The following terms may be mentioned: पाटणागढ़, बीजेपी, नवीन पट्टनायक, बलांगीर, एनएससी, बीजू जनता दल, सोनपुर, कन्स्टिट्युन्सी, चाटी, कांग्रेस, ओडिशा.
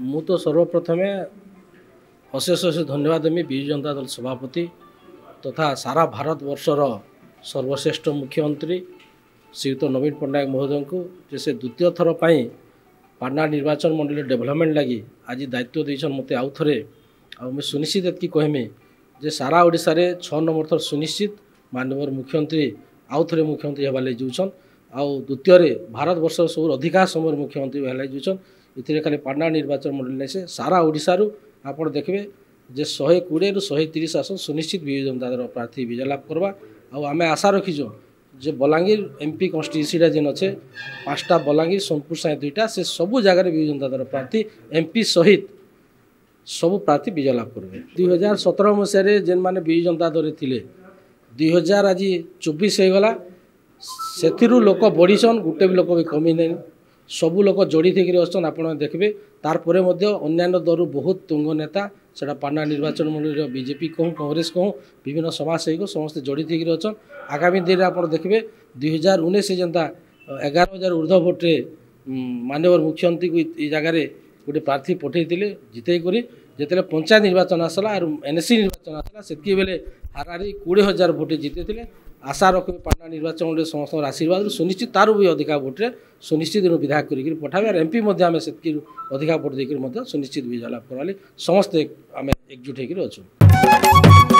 मु तो सर्वप्रथमे अशेष अशेष धन्यवाद देवी बीजू जनता दल सभापति तथा सारा भारत वर्षर सर्वश्रेष्ठ मुख्यमंत्री श्रीयुत नवीन पट्टनायक महोदय को जैसे द्वितीय थर पर पाटणागढ़ निर्वाचन मंडल डेभलपमेंट लगी आज दायित्व देसन मत आउ थे मुझे सुनिश्चित ये कहमी जे सारा ओडिशा रे 6 नंबर थर सुनिश्चित माननीय मुख्यमंत्री आउ थे मुख्यमंत्री होगा लगे जाऊन आउ द्वितीय भारत वर्ष सब अधिकांश समय मुख्यमंत्री होगा लगे जाऊन ये खाली पाटणागढ़ निर्वाचन मंडल नहीं से सारा ओडिशा रू आप देखिए जे 120 रु 130 आसन सुनिश्चित बीजू जनता दल प्रार्थी विजय लाभ करवा आउ आम आशा रखीचु जे बलांगीर एमपी कन्स्टिट्युन्सी जेन अच्छे 5टा बलांगीर सोनपुर साई 2टा से सबू जगार बीजू जनता दल प्रार्थी एमपी सहित सब प्रार्थी विजय लाभ करेंगे। 2017 मसीह जेन मैंने बीजू जनता दल थे 2000 आज 24 होगा से लोक बढ़ीचन गोटे भी लोक भी कमी ना सबू लोक जोड़ी थी अच्छन आप देखिए तारपर अन्न्य दल बहुत तुंग नेता से पाटणा निर्वाचन मंडल बीजेपी कहूँ कांग्रेस कहूँ विभिन्न समाजसेवी को समस्ते जोड़ी थी अच्छन आगामी दिन में आप देखिए 2019 जनता 11,000 ऊर्ध्व भोटे माननीय मुख्यमंत्री को ये जगार गोटे प्रार्थी पठे जितेकोरी जिते पंचायत निर्वाचन आसला और एनएससी निर्वाचन आसला से बेले हाराहारी 20,000 भोटे जीते आशा रखिए पाटणा निर्वाचन मंडल समस्त आशीर्वाद सुनिश्चित तारू भी अधिका भोटे सुनिश्चित विधायक कर पठावे और एमपी से अधिका भोट देकर सुनिश्चित विजय लाभ करवा समस्ते आम एकजुट होकर अच्छा।